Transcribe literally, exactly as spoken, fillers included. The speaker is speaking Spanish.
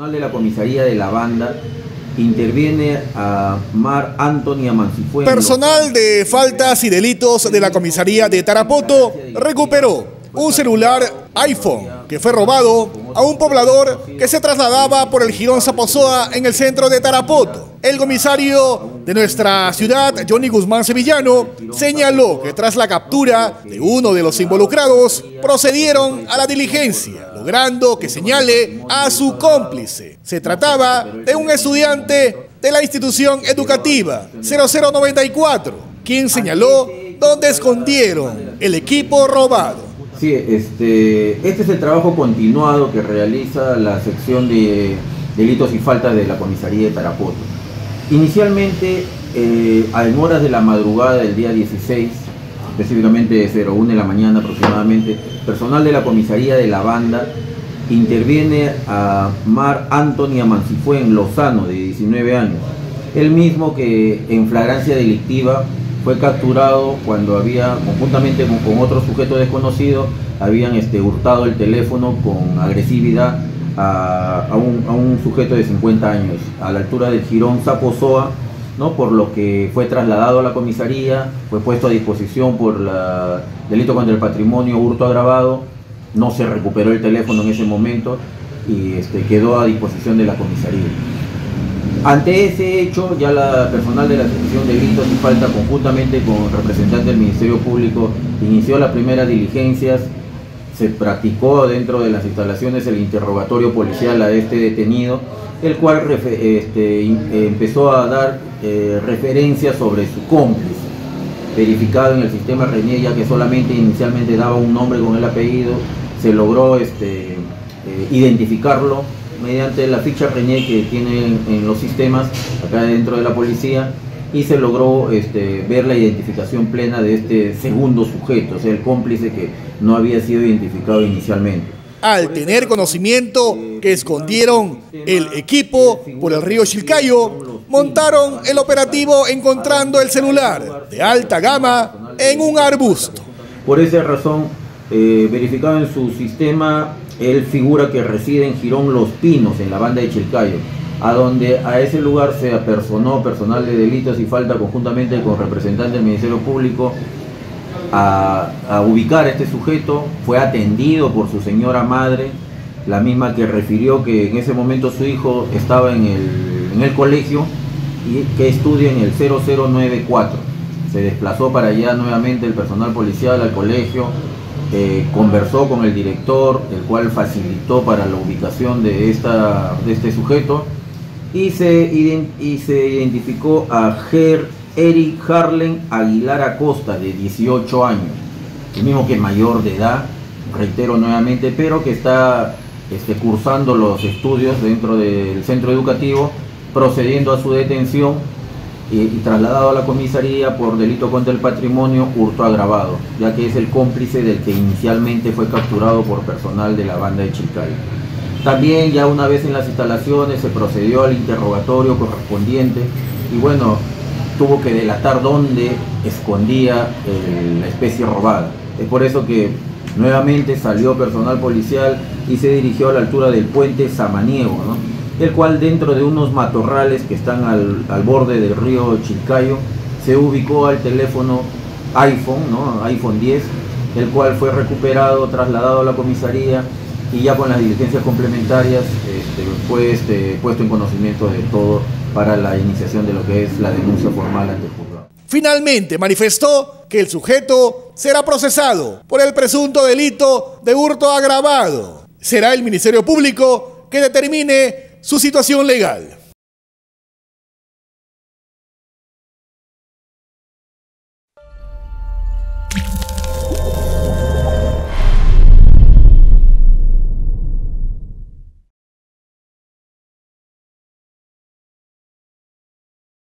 Personal de la comisaría de la banda interviene a Mar Antonio Mancifuén. Personal de faltas y delitos de la comisaría de Tarapoto recuperó un celular iPhone que fue robado a un poblador que se trasladaba por el Girón Saposoa en el centro de Tarapoto. El comisario de nuestra ciudad, Johnny Guzmán Sevillano, señaló que tras la captura de uno de los involucrados, procedieron a la diligencia, logrando que señale a su cómplice. Se trataba de un estudiante de la institución educativa cero cero noventa y cuatro, quien señaló dónde escondieron el equipo robado. Sí, este, este es el trabajo continuado que realiza la sección de delitos y faltas de la comisaría de Tarapoto. Inicialmente, eh, a en horas de la madrugada del día dieciséis, específicamente de cero una de la mañana aproximadamente, personal de la comisaría de la banda interviene a Mar Antonio Mancifuén Lozano, de diecinueve años, el mismo que en flagrancia delictiva fue capturado cuando había, conjuntamente con, con otro sujeto desconocido, habían este, hurtado el teléfono con agresividad a, a, un, a un sujeto de cincuenta años, a la altura del Girón Saposoa, ¿no? Por lo que fue trasladado a la comisaría, fue puesto a disposición por la, delito contra el patrimonio, hurto agravado, no se recuperó el teléfono en ese momento y este, quedó a disposición de la comisaría. Ante ese hecho, ya la personal de la Sección de Delitos y Falta, conjuntamente con representantes del Ministerio Público, inició las primeras diligencias. Se practicó dentro de las instalaciones el interrogatorio policial a este detenido, el cual este, empezó a dar eh, referencias sobre su cómplice, verificado en el sistema RENIEC, ya que solamente inicialmente daba un nombre con el apellido. Se logró este, eh, identificarlo mediante la ficha RENIEC que tienen en los sistemas acá dentro de la policía, y se logró este, ver la identificación plena de este segundo sujeto, o sea, el cómplice que no había sido identificado inicialmente. Al tener conocimiento que escondieron el equipo por el río Shilcayo, montaron el operativo encontrando el celular de alta gama en un arbusto. Por esa razón, eh, verificado en su sistema, él figura que reside en Girón Los Pinos, en la Banda de Shilcayo, a donde a ese lugar se apersonó personal de delitos y falta conjuntamente con representantes del Ministerio Público a, a ubicar a este sujeto. Fue atendido por su señora madre, la misma que refirió que en ese momento su hijo estaba en el, en el colegio y que estudia en el cero cero noventa y cuatro. Se desplazó para allá nuevamente el personal policial al colegio. Eh, conversó con el director, el cual facilitó para la ubicación de, esta, de este sujeto, y se, y se identificó a Ger Eric Harlen Aguilar Acosta, de dieciocho años, el mismo que mayor de edad, reitero nuevamente, pero que está este, cursando los estudios dentro del centro educativo, procediendo a su detención y trasladado a la comisaría por delito contra el patrimonio, hurto agravado, ya que es el cómplice del que inicialmente fue capturado por personal de la Banda de Shilcayo. También, ya una vez en las instalaciones, se procedió al interrogatorio correspondiente y bueno, tuvo que delatar dónde escondía eh, la especie robada. Es por eso que nuevamente salió personal policial y se dirigió a la altura del puente Samaniego, ¿no?, el cual, dentro de unos matorrales que están al, al borde del río Shilcayo, se ubicó al teléfono iPhone, ¿no?, iPhone diez, el cual fue recuperado, trasladado a la comisaría y ya con las diligencias complementarias este, fue este, puesto en conocimiento de todo para la iniciación de lo que es la denuncia formal ante el juzgado. Finalmente manifestó que el sujeto será procesado por el presunto delito de hurto agravado. Será el Ministerio Público que determine su situación legal.